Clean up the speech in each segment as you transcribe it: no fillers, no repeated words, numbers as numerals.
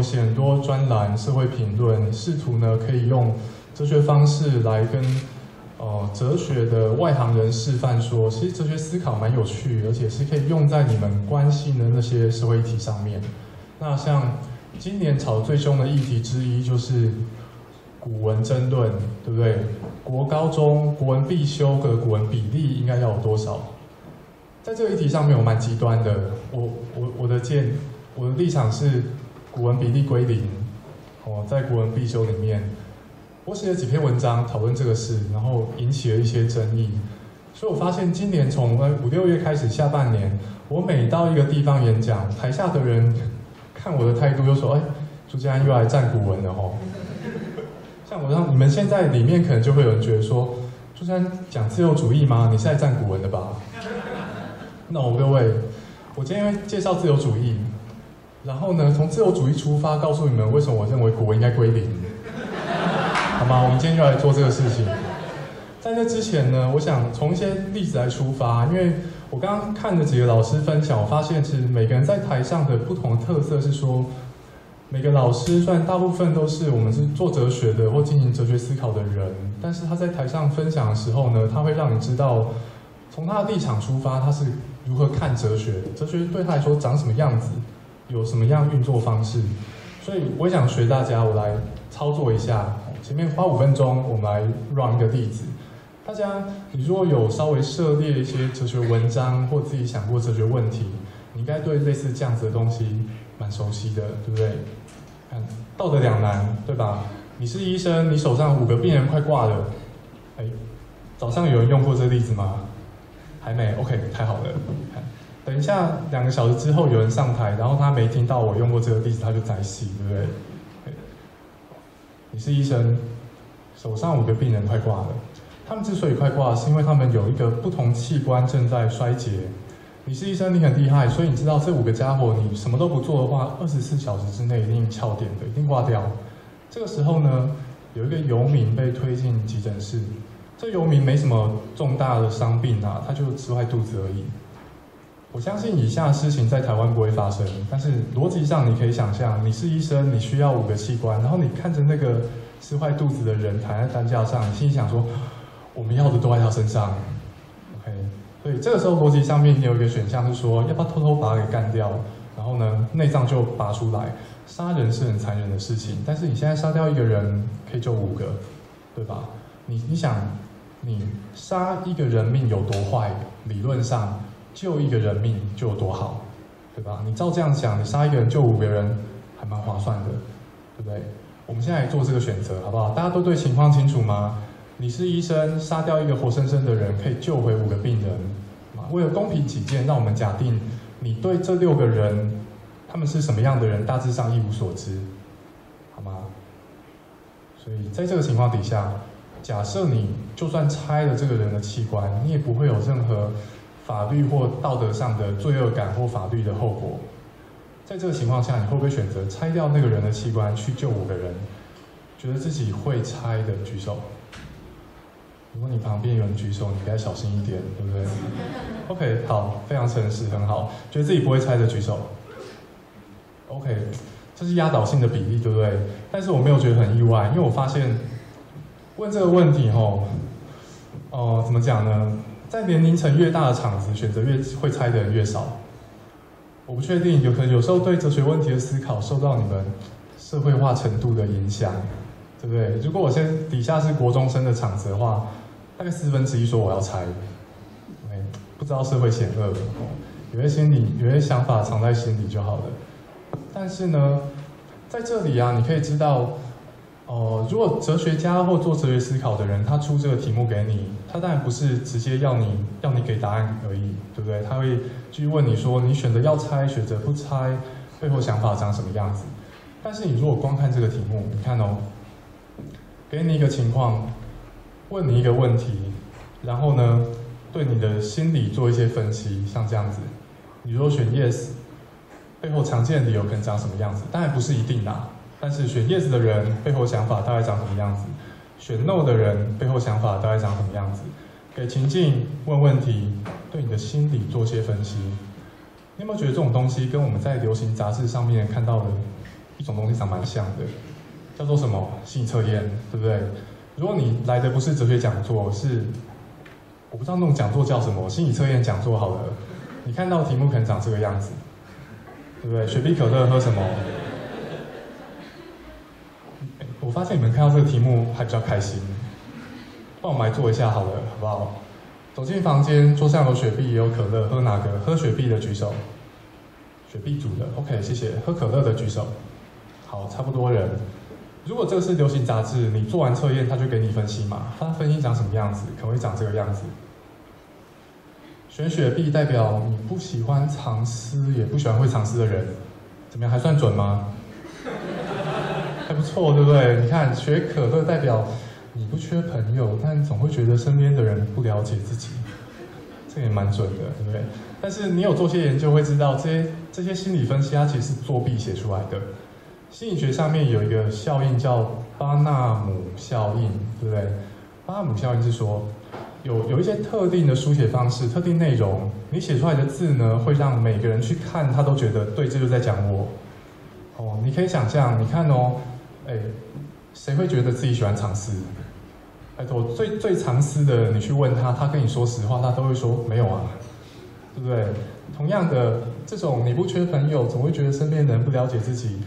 我写很多专栏、社会评论，试图呢可以用哲学方式来跟哲学的外行人示范说，其实哲学思考蛮有趣，而且是可以用在你们关心的那些社会议题上面。那像今年吵最凶的议题之一就是古文争论，对不对？国高中国文必修的古文比例应该要有多少？在这个议题上面，我蛮极端的。我的立场是，古文比例归零。在古文必修里面，我写了几篇文章讨论这个事，然后引起了一些争议。所以我发现今年从5、6月开始，下半年我每到一个地方演讲，台下的人看我的态度就说：“哎，朱家安又来站古文了吼。”像我让你们现在里面可能就会有人觉得说：“朱家安讲自由主义吗？你是来站古文的吧？”那我各位，我今天会介绍自由主义，然后呢，从自由主义出发，告诉你们为什么我认为古文应该归零，好吗？我们今天就来做这个事情。在这之前呢，我想从一些例子来出发，因为我刚刚看了几个老师分享，我发现其实每个人在台上的不同的特色是说，每个老师虽然大部分都是我们是做哲学的或进行哲学思考的人，但是他在台上分享的时候呢，他会让你知道，从他的立场出发，他是如何看哲学？哲学对他来说长什么样子？有什么样运作方式？所以我也想学大家，我来操作一下。前面花5分钟，我们来 run 一个例子。大家，你如果有稍微涉猎一些哲学文章，或自己想过哲学问题，你应该对类似这样子的东西蛮熟悉的，对不对？看，道德两难，对吧？你是医生，你手上5个病人快挂了。哎，早上有人用过这个例子吗？还没 ，OK， 太好了。等一下2个小时之后有人上台，然后他没听到我用过这个例子，他就宅戏，对不对？你是医生，手上5个病人快挂了。他们之所以快挂，是因为他们有一个不同器官正在衰竭。你是医生，你很厉害，所以你知道这5个家伙，你什么都不做的话，24小时之内一定翘点的，一定挂掉。这个时候呢，有一个游民被推进急诊室。这游民没什么重大的伤病啊，他就吃坏肚子而已。我相信以下事情在台湾不会发生，但是逻辑上你可以想象，你是医生，你需要5个器官，然后你看着那个吃坏肚子的人躺在担架上，你心里想说，我们要的都在他身上 ，OK？ 所以这个时候逻辑上面你有一个选项是说，要不要偷偷把他给干掉，然后呢内脏就拔出来。杀人是很残忍的事情，但是你现在杀掉1个人可以救5个，对吧？你想。你杀1个人命有多坏，理论上救1个人命就有多好，对吧？你照这样想，你杀1个人救5个人，还蛮划算的，对不对？我们现在来做这个选择，好不好？大家都对情况清楚吗？你是医生，杀掉1个活生生的人，可以救回5个病人。为了公平起见，让我们假定你对这6个人他们是什么样的人，大致上一无所知，好吗？所以在这个情况底下。假设你就算拆了这个人的器官，你也不会有任何法律或道德上的罪恶感或法律的后果。在这个情况下，你会不会选择拆掉那个人的器官去救5个人？觉得自己会拆的举手。如果你旁边有人举手，你该小心一点，对不对 ？OK， 好，非常诚实，很好。觉得自己不会拆的举手。OK， 这是压倒性的比例，对不对？但是我没有觉得很意外，因为我发现。问这个问题怎么讲呢？在年龄层越大的场子，选择越会猜的人越少。我不确定，有可能有时候对哲学问题的思考受到你们社会化程度的影响，对不对？如果我先底下是国中生的场子的话，大概1/4说我要猜，不知道社会险恶，有些想法藏在心里就好了。但是呢，在这里啊，你可以知道。如果哲学家或做哲学思考的人，他出这个题目给你，他当然不是直接要你给答案而已，对不对？他会继续问你说，你选择要猜，选择不猜，背后想法长什么样子？但是你如果光看这个题目，你看哦，给你一个情况，问你一个问题，然后呢，对你的心理做一些分析，像这样子，你如果选 yes， 背后常见的理由可能长什么样子？当然不是一定啦。但是选 yes 的人背后想法大概长什么样子？选 no 的人背后想法大概长什么样子？给情境问问题，对你的心理做些分析。你有没有觉得这种东西跟我们在流行杂志上面看到的一种东西长蛮像的，叫做什么心理测验，对不对？如果你来的不是哲学讲座，是我不知道那种讲座叫什么，心理测验讲座好了，你看到题目可能长这个样子，对不对？雪碧可乐喝什么？我发现你们看到这个题目还比较开心，帮我们来做一下好了，好不好？ 走进房间，桌上有雪碧也有可乐，喝哪个？喝雪碧的举手。雪碧煮的 ，OK， 谢谢。喝可乐的举手。好，差不多人。如果这是流行杂志，你做完测验，他就给你分析嘛，他分析长什么样子，可能会长这个样子。选雪碧代表你不喜欢藏私，也不喜欢会藏私的人，怎么样？还算准吗？还不错，对不对？你看，选可乐代表。 你不缺朋友，但总会觉得身边的人不了解自己，这也蛮准的，对不对？但是你有做些研究会知道，这些心理分析它其实是作弊写出来的。心理学上面有一个效应叫巴纳姆效应，对不对？巴纳姆效应是说，有一些特定的书写方式、特定内容，你写出来的字呢，会让每个人去看，他都觉得对，这就在讲我。哦，你可以想象，你看哦，哎。 谁会觉得自己喜欢藏私？拜托，最藏私的人，你去问他，他跟你说实话，他都会说没有啊，对不对？同样的，这种你不缺朋友，总会觉得身边的人不了解自己，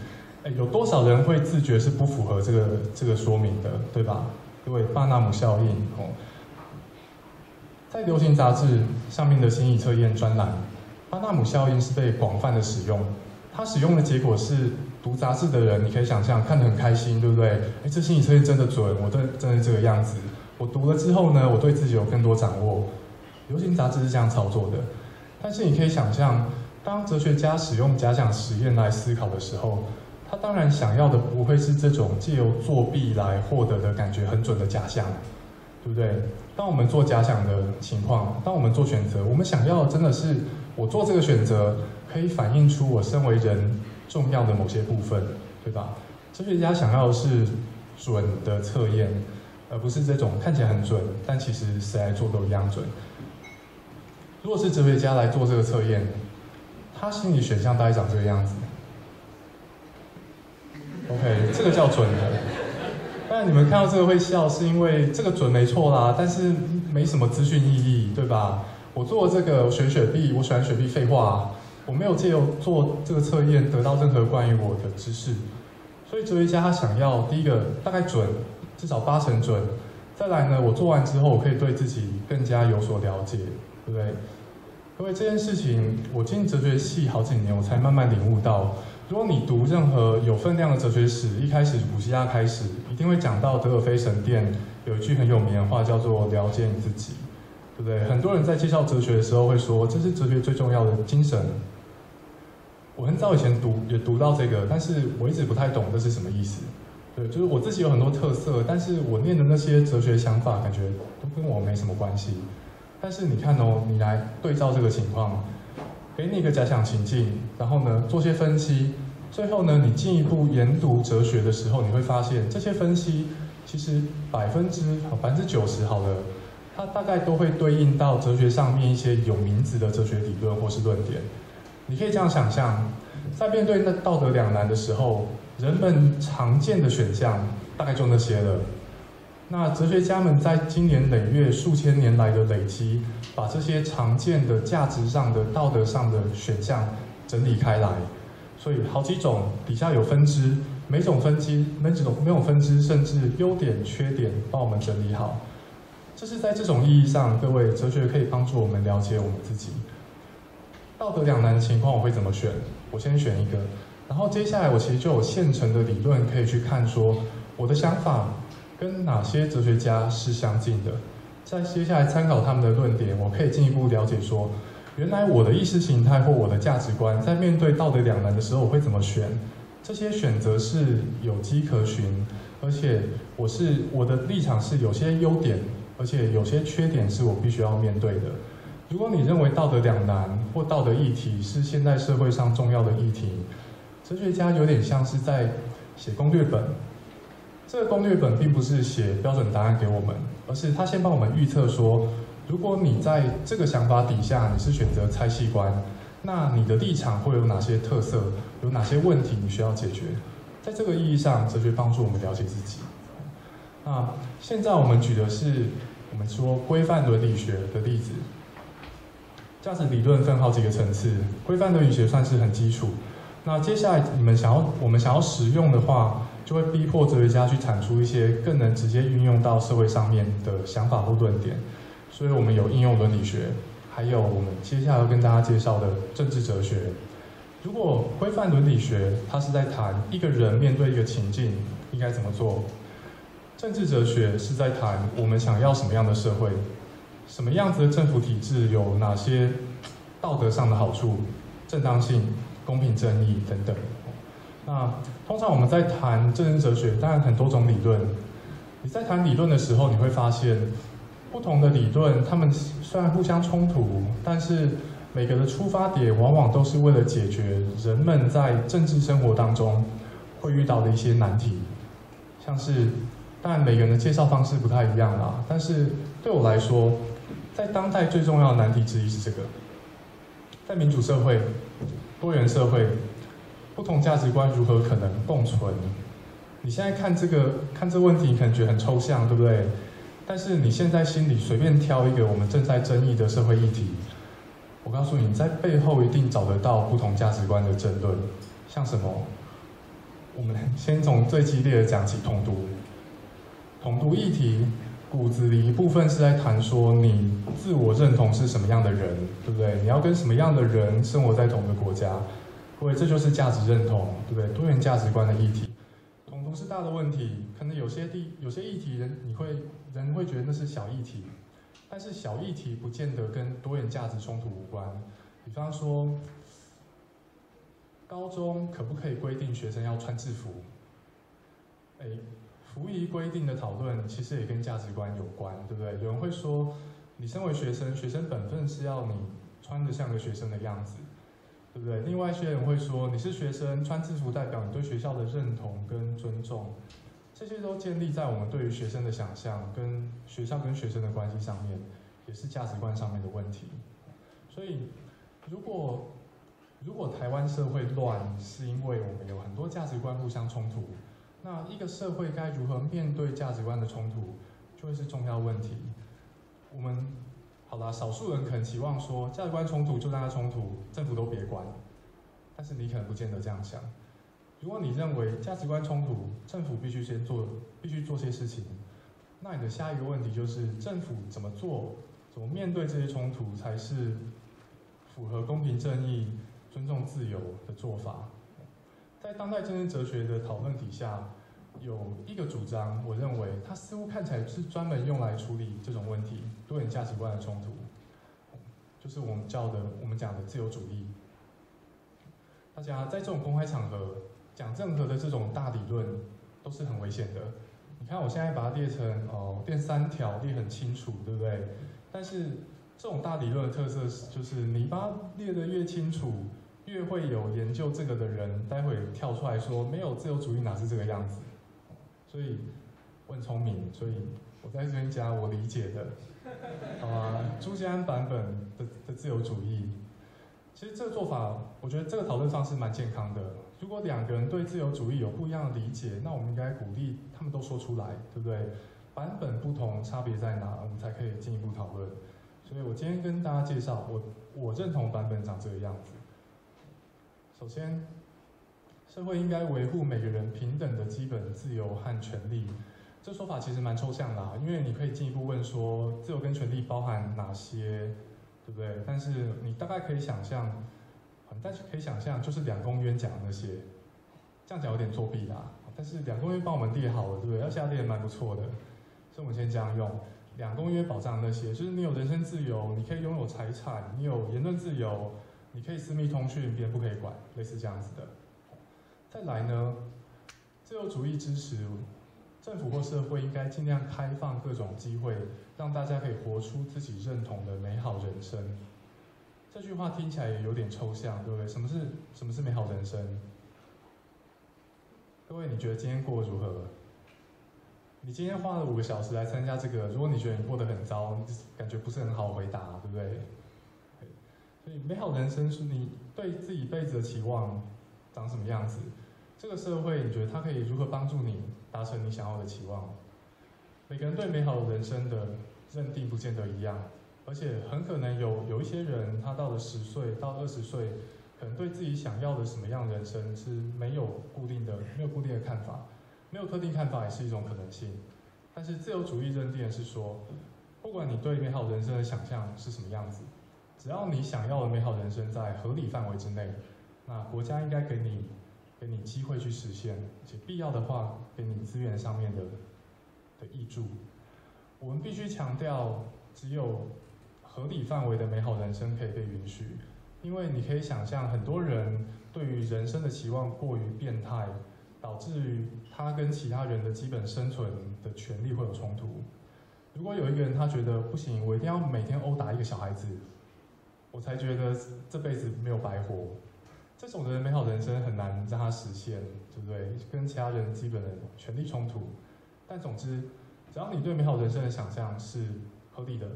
哎，有多少人会自觉是不符合这个说明的，对吧？因为巴纳姆效应哦，在流行杂志上面的心理测验专栏，巴纳姆效应是被广泛的使用，它使用的结果是。 读杂志的人，你可以想象看得很开心，对不对？哎，这心理测验真的准，我对真的这个样子。我读了之后呢，我对自己有更多掌握。流行杂志是这样操作的，但是你可以想象，当哲学家使用假想实验来思考的时候，他当然想要的不会是这种借由作弊来获得的感觉很准的假象，对不对？当我们做假想的情况，当我们做选择，我们想要的真的是我做这个选择可以反映出我身为人。 重要的某些部分，对吧？哲学家想要的是准的测验，而不是这种看起来很准，但其实谁来做都一样准。如果是哲学家来做这个测验，他心理选项大概长这个样子。OK， 这个叫准的。但你们看到这个会笑，是因为这个准没错啦，但是没什么资讯意义，对吧？我做这个，我选雪碧，我喜欢雪碧，废话啊。 我没有借由做这个测验得到任何关于我的知识，所以哲学家他想要第一个大概准，至少80%准，再来呢，我做完之后我可以对自己更加有所了解，对不对？因为这件事情我进哲学系好几年，我才慢慢领悟到，如果你读任何有分量的哲学史，一开始古希腊开始，一定会讲到德尔菲神殿有一句很有名的话叫做“了解你自己”，对不对？很多人在介绍哲学的时候会说，这是哲学最重要的精神。 我很早以前也读到这个，但是我一直不太懂这是什么意思。对，就是我自己有很多特色，但是我念的那些哲学想法，感觉都跟我没什么关系。但是你看哦，你来对照这个情况，给你一个假想情境，然后呢做些分析，最后呢你进一步研读哲学的时候，你会发现这些分析其实90%好了，它大概都会对应到哲学上面一些有名字的哲学理论或是论点。 你可以这样想象，在面对那道德两难的时候，人们常见的选项大概就那些了。那哲学家们在经年累月、数千年来的累积，把这些常见的价值上的、道德上的选项整理开来，所以好几种底下有分支，每种分支甚至优点、缺点，帮我们整理好。这是在这种意义上，各位哲学可以帮助我们了解我们自己。 道德两难的情况我会怎么选？我先选一个，然后接下来我其实就有现成的理论可以去看，说我的想法跟哪些哲学家是相近的。再接下来参考他们的论点，我可以进一步了解说，原来我的意识形态或我的价值观在面对道德两难的时候，我会怎么选？这些选择是有迹可循，而且我的立场是有些优点，而且有些缺点是我必须要面对的。 如果你认为道德两难或道德议题是现代社会上重要的议题，哲学家有点像是在写攻略本。这个攻略本并不是写标准答案给我们，而是他先帮我们预测说，如果你在这个想法底下你是选择拆细观，那你的立场会有哪些特色，有哪些问题你需要解决。在这个意义上，哲学帮助我们了解自己。那现在我们举的是我们说规范伦理学的例子。价值理论分好几个层次，规范伦理学算是很基础。那接下来我们想要使用的话，就会逼迫哲学家去产出一些更能直接运用到社会上面的想法或论点。所以我们有应用伦理学，还有我们接下来要跟大家介绍的政治哲学。 如果规范伦理学，它是在谈一个人面对一个情境应该怎么做；政治哲学是在谈我们想要什么样的社会，什么样子的政府体制有哪些道德上的好处、正当性、公平正义等等。那通常我们在谈政治哲学，当然很多种理论。你在谈理论的时候，你会发现不同的理论，它们虽然互相冲突，但是 每个的出发点往往都是为了解决人们在政治生活当中会遇到的一些难题，像是，当然每个人的介绍方式不太一样啦，但是对我来说，在当代最重要的难题之一是这个，在民主社会、多元社会，不同价值观如何可能共存？你现在看这问题，你可能觉得很抽象，对不对？但是你现在心里随便挑一个我们正在争议的社会议题， 我告诉你，在背后一定找得到不同价值观的争论，像什么？我们先从最激烈的讲起，统独。统独议题骨子里一部分是在谈说你自我认同是什么样的人，对不对？你要跟什么样的人生活在同一个国家，各位，这就是价值认同，对不对？多元价值观的议题，统独是大的问题，可能有些议题人会觉得那是小议题。 但是小议题不见得跟多元价值冲突无关。比方说，高中可不可以规定学生要穿制服？服役规定的讨论其实也跟价值观有关，对不对？有人会说，你身为学生，学生本分是要你穿得像个学生的样子，对不对？另外一些人会说，你是学生，穿制服代表你对学校的认同跟尊重。 这些都建立在我们对于学生的想象、跟学校跟学生的关系上面，也是价值观上面的问题。所以，如果台湾社会乱，是因为我们有很多价值观互相冲突，那一个社会该如何面对价值观的冲突，就会是重要问题。我们好啦，少数人可能期望说价值观冲突就让它冲突，政府都别管，但是你可能不见得这样想。 如果你认为价值观冲突，政府必须做些事情，那你的下一个问题就是政府怎么做，怎么面对这些冲突才是符合公平正义、尊重自由的做法。在当代政治哲学的讨论底下，有一个主张，我认为它似乎看起来是专门用来处理这种问题，多元价值观的冲突，就是我们讲的自由主义。大家在这种公开场合 讲任何的这种大理论都是很危险的。你看，我现在把它列成列3条，列很清楚，对不对？但是这种大理论的特色就是，你把它列得越清楚，越会有研究这个的人，待会跳出来说没有自由主义哪是这个样子。所以我很聪明，所以我在这边讲我理解的，好吧？朱锡安版本的自由主义，其实这个做法，我觉得这个讨论方式蛮健康的。 如果2个人对自由主义有不一样的理解，那我们应该鼓励他们都说出来，对不对？版本不同，差别在哪？我们才可以进一步讨论。所以我今天跟大家介绍，我认同版本长这个样子。首先，社会应该维护每个人平等的基本自由和权利。这说法其实蛮抽象的啊，因为你可以进一步问说，自由跟权利包含哪些，对不对？但是你大概可以想象。 但是可以想象，就是2公约讲的那些，这样讲有点作弊啦。但是2公约帮我们列好了，对不对？而且它列得蛮不错的，所以我们先这样用。2公约保障那些，就是你有人身自由，你可以拥有财产，你有言论自由，你可以私密通讯，别人不可以管，类似这样子的。再来呢，自由主义支持政府或社会应该尽量开放各种机会，让大家可以活出自己认同的美好人生。 这句话听起来也有点抽象，对不对？什么是美好人生？各位，你觉得今天过得如何？你今天花了5个小时来参加这个，如果你觉得你过得很糟，感觉不是很好回答，对不对？所以，美好人生是你对自己一辈子的期望长什么样子？这个社会，你觉得它可以如何帮助你达成你想要的期望？每个人对美好人生的认定不见得一样，而且很可能有一些人，他到了10岁到20岁，可能对自己想要的什么样的人生是没有固定的看法，没有特定看法也是一种可能性。但是自由主义认定的是说，不管你对美好人生的想象是什么样子，只要你想要的美好人生在合理范围之内，那国家应该给你机会去实现，而且必要的话给你资源上面的益助。我们必须强调，只有合理范围的美好人生可以被允许，因为你可以想象，很多人对于人生的期望过于变态，导致于他跟其他人的基本生存的权利会有冲突。如果有一个人他觉得不行，我一定要每天殴打一个小孩子，我才觉得这辈子没有白活。这种人的美好人生很难让他实现，对不对？跟其他人基本的权利冲突。但总之，只要你对美好人生的想象是合理的，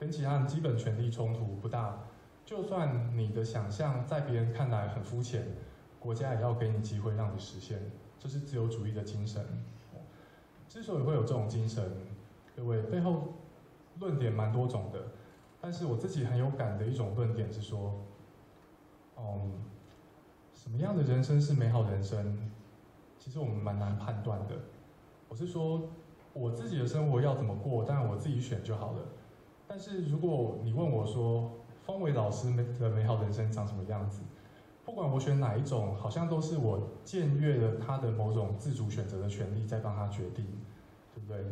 跟其他人基本权利冲突不大，就算你的想象在别人看来很肤浅，国家也要给你机会让你实现。这是自由主义的精神。之所以会有这种精神，各位背后论点蛮多种的，但是我自己很有感的一种论点是说，什么样的人生是美好人生？其实我们蛮难判断的。我是说，我自己的生活要怎么过，当然我自己选就好了。但是如果你问我说，方伟老师的美好人生长什么样子？不管我选哪一种，好像都是我僭越了他的某种自主选择的权利，在帮他决定，对不对？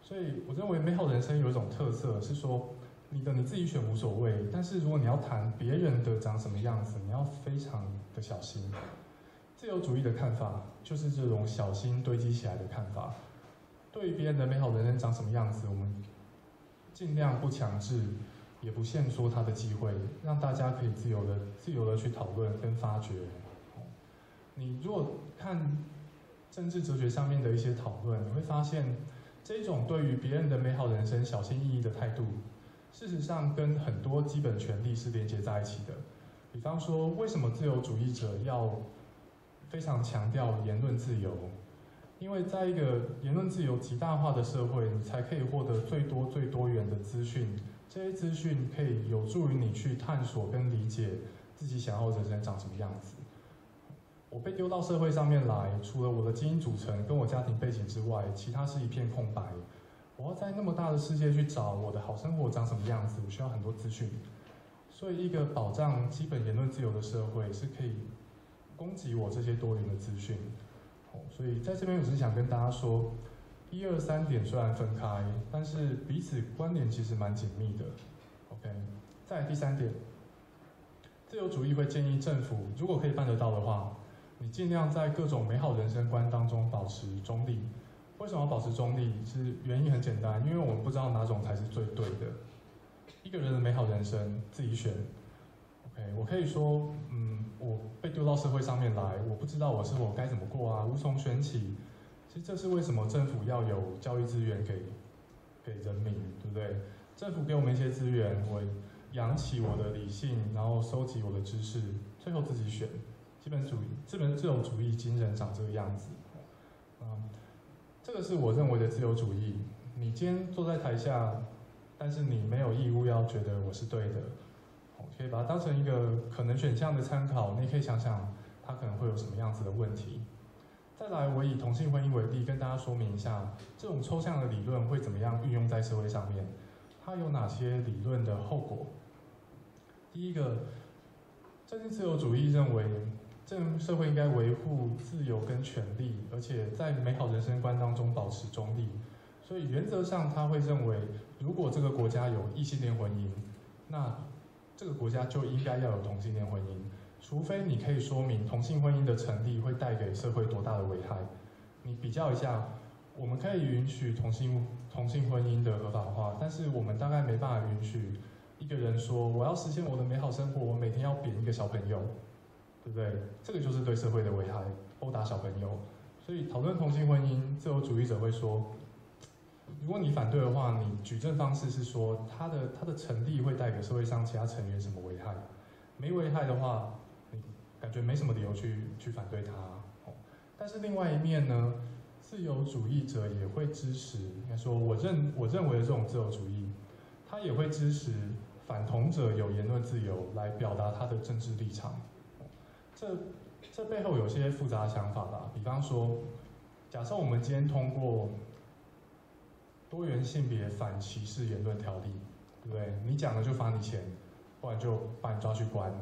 所以我认为美好人生有一种特色是说，你自己选无所谓，但是如果你要谈别人的长什么样子，你要非常的小心。自由主义的看法就是这种小心堆积起来的看法。对于别人的美好人生长什么样子，我们尽量不强制，也不限缩他的机会，让大家可以自由的去讨论跟发掘。你如果看政治哲学上面的一些讨论，你会发现这种对于别人的美好人生小心翼翼的态度，事实上跟很多基本权利是连接在一起的。比方说，为什么自由主义者要非常强调言论自由？因为在一个言论自由极大化的社会，你才可以获得最多元的资讯。这些资讯可以有助于你去探索跟理解自己想要的人生长什么样子。我被丢到社会上面来，除了我的基因组成跟我家庭背景之外，其他是一片空白。我要在那么大的世界去找我的好生活长什么样子，我需要很多资讯。所以，一个保障基本言论自由的社会是可以供给我这些多元的资讯。所以在这边我是想跟大家说，1、2、3点虽然分开，但是彼此关联其实蛮紧密的。OK， 再来第3点，自由主义会建议政府，如果可以办得到的话，你尽量在各种美好人生观当中保持中立。为什么要保持中立？是原因很简单，因为我们不知道哪种才是最对的。一个人的美好人生自己选。OK， 我可以说，我被丢到社会上面来，我不知道我生活该怎么过啊，无从选起。其实这是为什么政府要有教育资源给人民，对不对？政府给我们一些资源，我养起我的理性，然后收集我的知识，最后自己选。自由主义精神长这个样子。这个是我认为的自由主义。你今天坐在台下，但是你没有义务要觉得我是对的。可以把它当成一个可能选项的参考，你可以想想它可能会有什么样子的问题。再来，我以同性婚姻为例，跟大家说明一下这种抽象的理论会怎么样运用在社会上面，它有哪些理论的后果。第一个，正是自由主义认为社会应该维护自由跟权利，而且在美好人生观当中保持中立。所以原则上他会认为，如果这个国家有异性恋婚姻，那这个国家就应该要有同性恋婚姻，除非你可以说明同性婚姻的成立会带给社会多大的危害。你比较一下，我们可以允许同性婚姻的合法化，但是我们大概没办法允许一个人说，我要实现我的美好生活，我每天要扁一个小朋友，对不对？这个就是对社会的危害，殴打小朋友。所以讨论同性婚姻，自由主义者会说，如果你反对的话，你举证方式是说它的成立会带给社会上其他成员什么危害？没危害的话，你感觉没什么理由去反对它。但是另外一面呢，自由主义者也会支持，应该说我认为的这种自由主义，他也会支持反同者有言论自由来表达他的政治立场。这背后有些复杂的想法吧，比方说，假设我们今天通过多元性别反歧视言论条例，对不对？你讲了就罚你钱，不然就把你抓去关。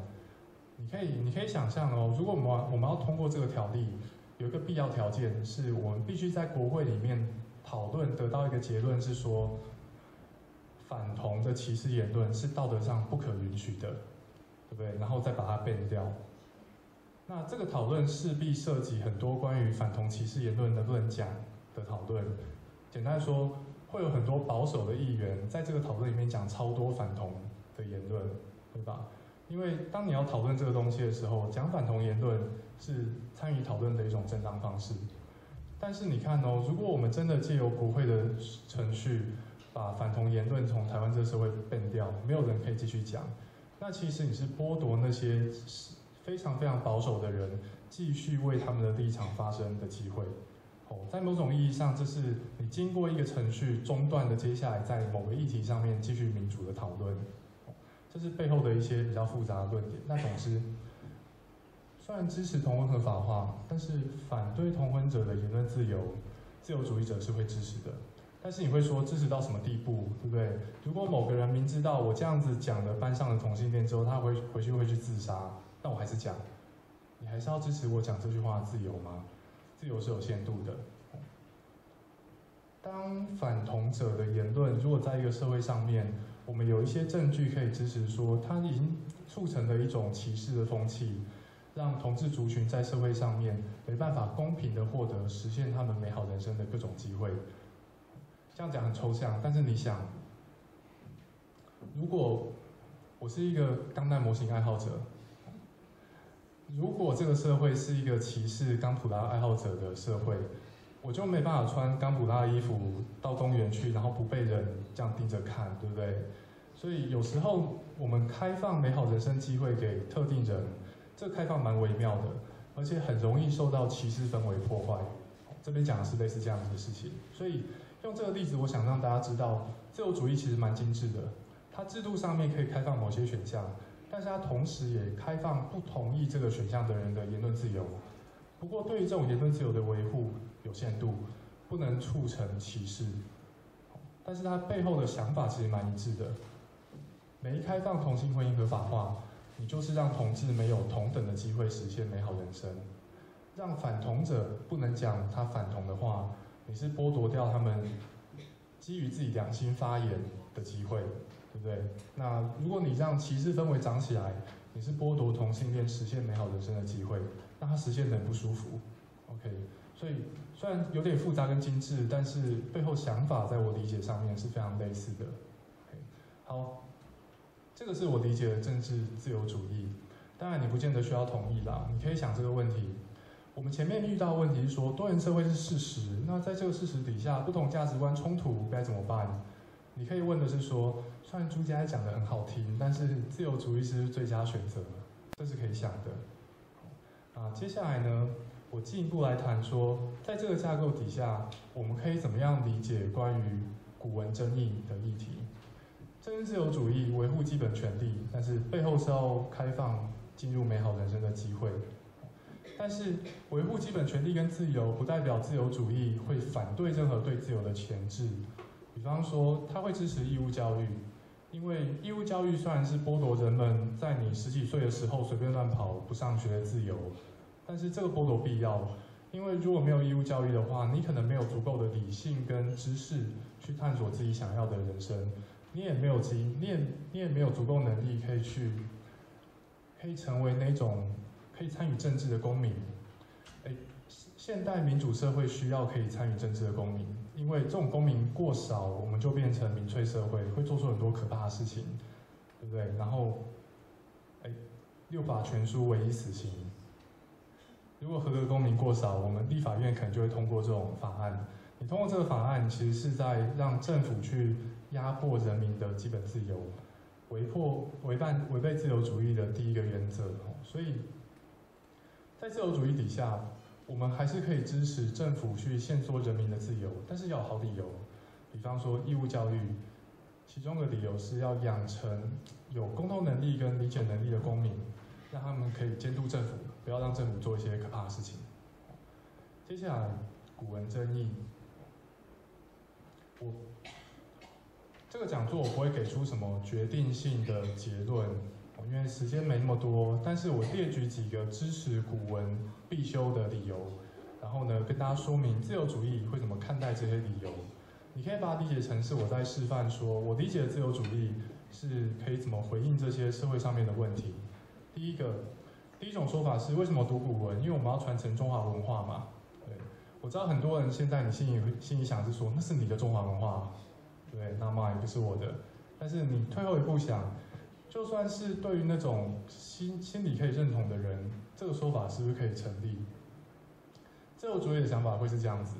你可以想象哦，如果我们要通过这个条例，有一个必要条件是我们必须在国会里面讨论，得到一个结论是说，反同的歧视言论是道德上不可允许的，对不对？然后再把它 ban 掉。 那这个讨论势必涉及很多关于反同歧视言论能不能讲的讨论。简单说，会有很多保守的议员在这个讨论里面讲超多反同的言论，对吧？因为当你要讨论这个东西的时候，讲反同言论是参与讨论的一种正当方式。但是你看哦，如果我们真的借由国会的程序把反同言论从台湾这个社会 ban 掉，没有人可以继续讲，那其实你是剥夺那些 非常非常保守的人，继续为他们的立场发声的机会。哦，在某种意义上，这是你经过一个程序中断的，接下来在某个议题上面继续民主的讨论。这是背后的一些比较复杂的论点。那总之，虽然支持同婚合法化，但是反对同婚者的言论自由，自由主义者是会支持的。但是你会说支持到什么地步，对不对？如果某个人明知道我这样子讲了班上的同性恋之后，他回去自杀。 但我还是讲，你还是要支持我讲这句话的自由吗？自由是有限度的。当反同者的言论，如果在一个社会上面，我们有一些证据可以支持说，它已经促成了一种歧视的风气，让同志族群在社会上面没办法公平的获得实现他们美好人生的各种机会。这样讲很抽象，但是你想，如果我是一个钢弹模型爱好者， 如果这个社会是一个歧视钢普拉爱好者的社会，我就没办法穿钢普拉的衣服到公园去，然后不被人这样盯着看，对不对？所以有时候我们开放美好人生机会给特定人，这个开放蛮微妙的，而且很容易受到歧视氛围破坏。这边讲的是类似这样子的事情，所以用这个例子，我想让大家知道，自由主义其实蛮精致的，它制度上面可以开放某些选项。 但是它同时也开放不同意这个选项的人的言论自由，不过对于这种言论自由的维护有限度，不能促成歧视。但是它背后的想法其实蛮一致的，没开放同性婚姻合法化，你就是让同志没有同等的机会实现美好人生，让反同者不能讲他反同的话，你是剥夺掉他们基于自己良心发言的机会。 对不对？那如果你让歧视氛围长起来，你是剥夺同性恋实现美好人生的机会，那他实现得很不舒服。OK， 所以虽然有点复杂跟精致，但是背后想法在我理解上面是非常类似的。OK， 好，这个是我理解的政治自由主义。当然你不见得需要同意啦，你可以想这个问题。我们前面遇到的问题是说，多元社会是事实，那在这个事实底下，不同价值观冲突该怎么办？ 你可以问的是说，虽然朱家讲的很好听，但是自由主义是最佳选择，这是可以想的。啊，接下来呢，我进一步来谈说，在这个架构底下，我们可以怎么样理解关于古文争议的议题？政治自由主义维护基本权利，但是背后是要开放进入美好人生的机会。但是维护基本权利跟自由，不代表自由主义会反对任何对自由的前置。 比方说，他会支持义务教育，因为义务教育虽然是剥夺人们在你十几岁的时候随便乱跑不上学的自由，但是这个剥夺必要，因为如果没有义务教育的话，你可能没有足够的理性跟知识去探索自己想要的人生，你也没有足够能力可以成为那种可以参与政治的公民。哎，现代民主社会需要可以参与政治的公民。 因为这种公民过少，我们就变成民粹社会，会做出很多可怕的事情，对不对？然后，哎，六法全书唯一死刑。如果合格公民过少，我们立法院可能就会通过这种法案。你通过这个法案，其实是在让政府去压迫人民的基本自由，违背自由主义的第一个原则。所以在自由主义底下， 我我们还是可以支持政府去限缩人民的自由，但是要有好理由。比方说义务教育，其中的理由是要养成有沟通能力跟理解能力的公民，让他们可以监督政府，不要让政府做一些可怕的事情。接下来，古文争议，我这个讲座我不会给出什么决定性的结论。 因为时间没那么多，但是我列举几个支持古文必修的理由，然后呢，跟大家说明自由主义会怎么看待这些理由。你可以把它理解成是我在示范说，我理解的自由主义是可以怎么回应这些社会上面的问题。第一种说法是为什么读古文？因为我们要传承中华文化嘛。对，我知道很多人现在你心里想是说那是你的中华文化，对，那嘛也不是我的。但是你退后一步想。 就算是对于那种心理可以认同的人，这个说法是不是可以成立？自由主义的想法会是这样子：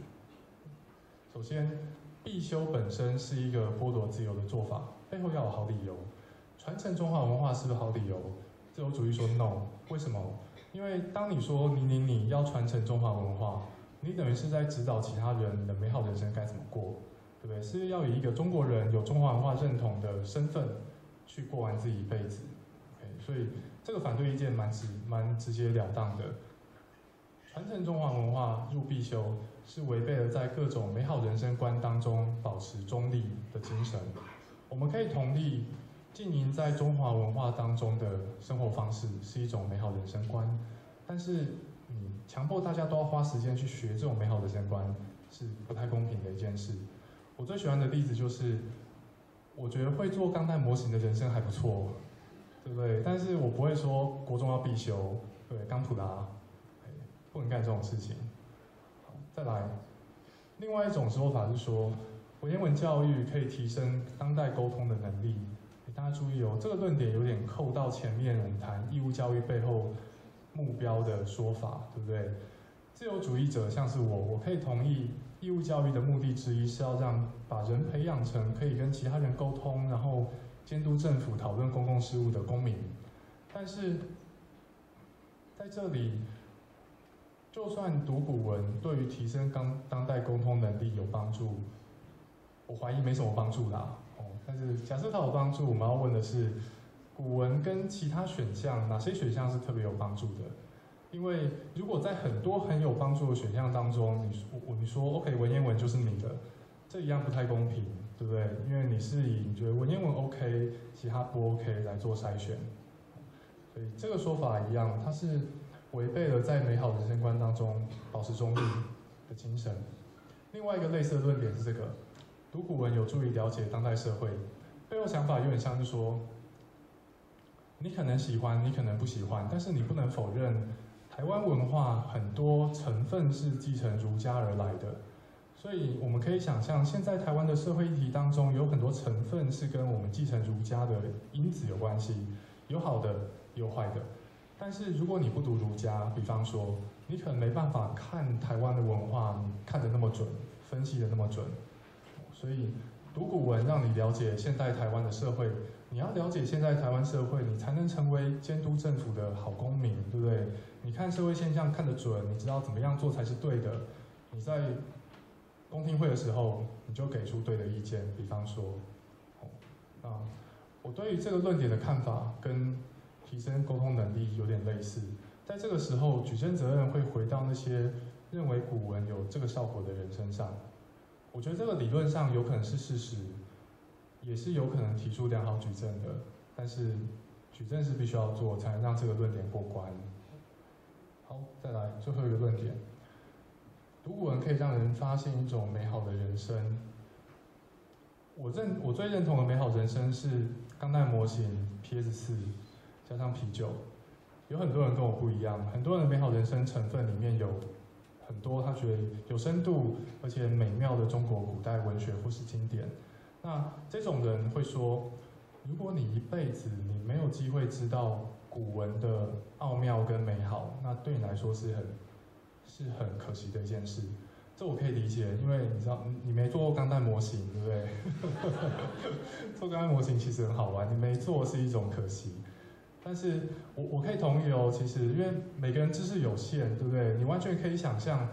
首先，必修本身是一个剥夺自由的做法，背后要有好理由。传承中华文化是不是好理由？自由主义说 no， 为什么？因为当你说你要传承中华文化，你等于是在指导其他人的美好人生该怎么过，对不对？是要以一个中国人有中华文化认同的身份。 去过完自己一辈子 ，OK， 所以这个反对意见蛮直截了当的。传承中华文化入必修，是违背了在各种美好人生观当中保持中立的精神。我们可以同意，浸淫在中华文化当中的生活方式是一种美好人生观，但是你强迫大家都要花时间去学这种美好人生观，是不太公平的一件事。我最喜欢的例子就是。 我觉得会做钢弹模型的人生还不错，对不对？但是我不会说国中要必修，对，钢普拉，不能干这种事情。好，再来，另外一种说法是说，文言文教育可以提升当代沟通的能力。大家注意哦，这个论点有点扣到前面我们谈义务教育背后目标的说法，对不对？自由主义者像是我可以同意。 义务教育的目的之一是要把人培养成可以跟其他人沟通，然后监督政府、讨论公共事务的公民。但是在这里，就算读古文对于提升当代沟通能力有帮助，我怀疑没什么帮助啦。哦，但是假设它有帮助，我们要问的是，古文跟其他选项哪些选项是特别有帮助的？ 因为如果在很多很有帮助的选项当中，你说 OK 文言文就是你的，这一样不太公平，对不对？因为你是以你觉得文言文 OK， 其他不 OK 来做筛选，所以这个说法一样，它是违背了在美好人生观当中保持中立的精神。另外一个类似的论点是这个：读古文有助于了解当代社会，背后想法有点像是说，你可能喜欢，你可能不喜欢，但是你不能否认。 台湾文化很多成分是继承儒家而来的，所以我们可以想象，现在台湾的社会议题当中，有很多成分是跟我们继承儒家的因子有关系，有好的，有坏的。但是如果你不读儒家，比方说，你可能没办法看台湾的文化，你看得那么准，分析得那么准。所以读古文让你了解现代台湾的社会，你要了解现在台湾社会，你才能成为监督政府的好公民，对不对？ 你看社会现象看得准，你知道怎么样做才是对的。你在公听会的时候，你就给出对的意见。比方说，啊，我对于这个论点的看法跟提升沟通能力有点类似。在这个时候，举证责任会回到那些认为古文有这个效果的人身上。我觉得这个理论上有可能是事实，也是有可能提出良好举证的。但是举证是必须要做，才能让这个论点过关。 好，再来最后一个论点，读古文可以让人发现一种美好的人生。我最认同的美好人生是钢弹模型、PS4 加上啤酒。有很多人跟我不一样，很多人的美好人生成分里面有很多他觉得有深度而且美妙的中国古代文学或是经典。那这种人会说，如果你一辈子你没有机会知道。 古文的奥妙跟美好，那对你来说是很可惜的一件事。这我可以理解，因为你知道你没做过钢弹模型，对不对？做钢弹模型其实很好玩，你没做是一种可惜。但是我可以同意哦，其实因为每个人知识有限，对不对？你完全可以想象，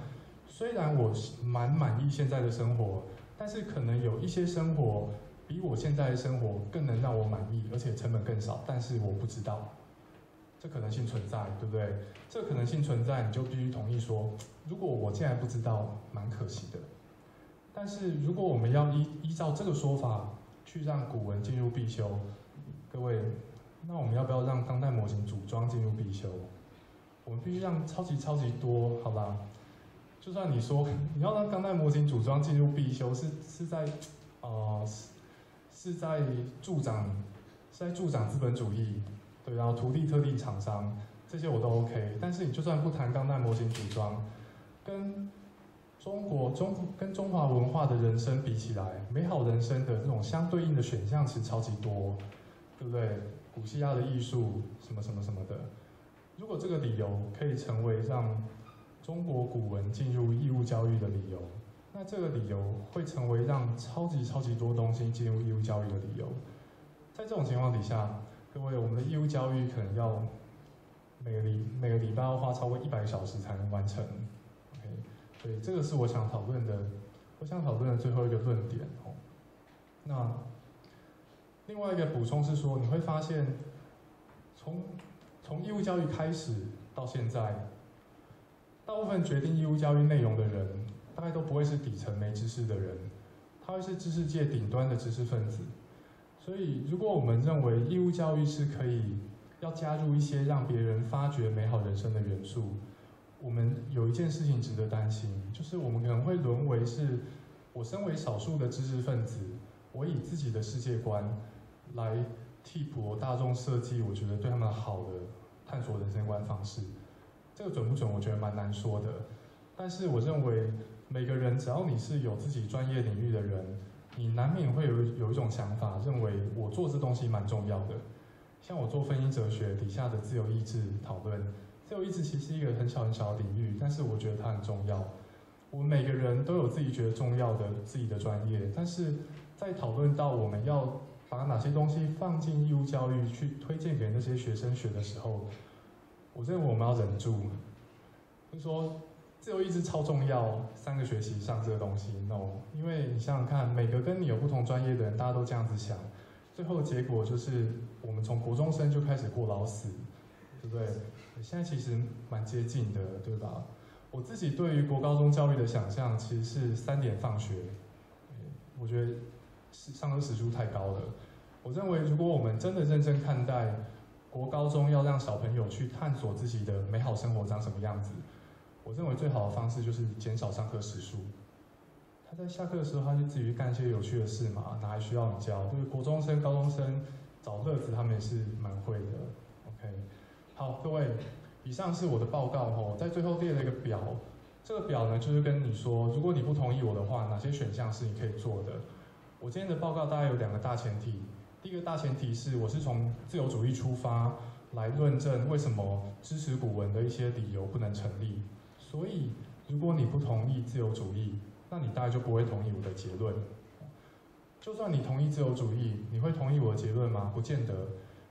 虽然我蛮满意现在的生活，但是可能有一些生活比我现在的生活更能让我满意，而且成本更少，但是我不知道，这可能性存在，对不对？这可能性存在，你就必须同意说，如果我现在不知道，蛮可惜的。但是如果我们要依照这个说法去让古文进入必修，各位。 那我们要不要让当代模型组装进入必修？我们必须让超级多，好吧？就算你说你要让当代模型组装进入必修，是在助长资本主义，对，然后图利特定厂商这些我都 OK。但是你就算不谈当代模型组装，跟中华文化的人生比起来，美好人生的这种相对应的选项其实超级多，对不对？ 古希腊的艺术，什么什么什么的。如果这个理由可以成为让中国古文进入义务教育的理由，那这个理由会成为让超级多东西进入义务教育的理由。在这种情况底下，各位，我们的义务教育可能要每个礼拜要花超过100个小时才能完成。OK， 所以这个是我想讨论的最后一个论点哦。那。 另外一个补充是说，你会发现从义务教育开始到现在，大部分决定义务教育内容的人，大概都不会是底层没知识的人，他会是知识界顶端的知识分子。所以，如果我们认为义务教育是可以要加入一些让别人发掘美好人生的元素，我们有一件事情值得担心，就是我们可能会沦为是我身为少数的知识分子，我以自己的世界观。 来替补大众设计，我觉得对他们好的探索人生观方式，这个准不准？我觉得蛮难说的。但是我认为每个人，只要你是有自己专业领域的人，你难免会有一种想法，认为我做这东西蛮重要的。像我做分析哲学底下的自由意志讨论，自由意志其实是一个很小的领域，但是我觉得它很重要。我们每个人都有自己觉得重要的自己的专业，但是在讨论到我们要 把哪些东西放进义务教育去推荐给那些学生学的时候，我认为我们要忍住。就是说，自由意志超重要，3个学期以上这个东西 ，no。因为你想想看，每个跟你有不同专业的人，大家都这样子想，最后的结果就是我们从国中生就开始过劳死，对不对？现在其实蛮接近的，对吧？我自己对于国高中教育的想象，其实是3点放学。我觉得。 上课时数太高了，我认为如果我们真的认真看待国高中要让小朋友去探索自己的美好生活长什么样子，我认为最好的方式就是减少上课时数。他在下课的时候，他就自己干一些有趣的事嘛，哪还需要你教？就是国中生、高中生找乐子，他们也是蛮会的。OK， 好，各位，以上是我的报告哦，在最后列了一个表，这个表呢就是跟你说，如果你不同意我的话，哪些选项是你可以做的。 我今天的报告大概有2个大前提，第一个大前提是我是从自由主义出发来论证为什么支持古文的一些理由不能成立，所以如果你不同意自由主义，那你大概就不会同意我的结论。就算你同意自由主义，你会同意我的结论吗？不见得，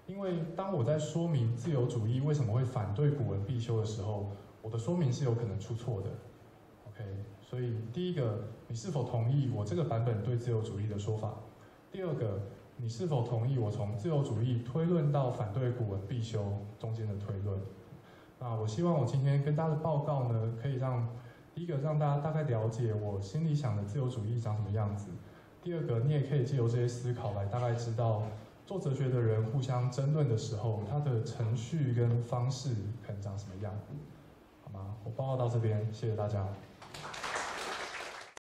因为当我在说明自由主义为什么会反对古文必修的时候，我的说明是有可能出错的。 OK， 所以第一个，你是否同意我这个版本对自由主义的说法？第二个，你是否同意我从自由主义推论到反对古文必修中间的推论？那我希望我今天跟大家的报告呢，可以让第一个让大家大概了解我心里想的自由主义长什么样子；第二个，你也可以借由这些思考来大概知道做哲学的人互相争论的时候，他的程序跟方式可能长什么样，好吗？我报告到这边，谢谢大家。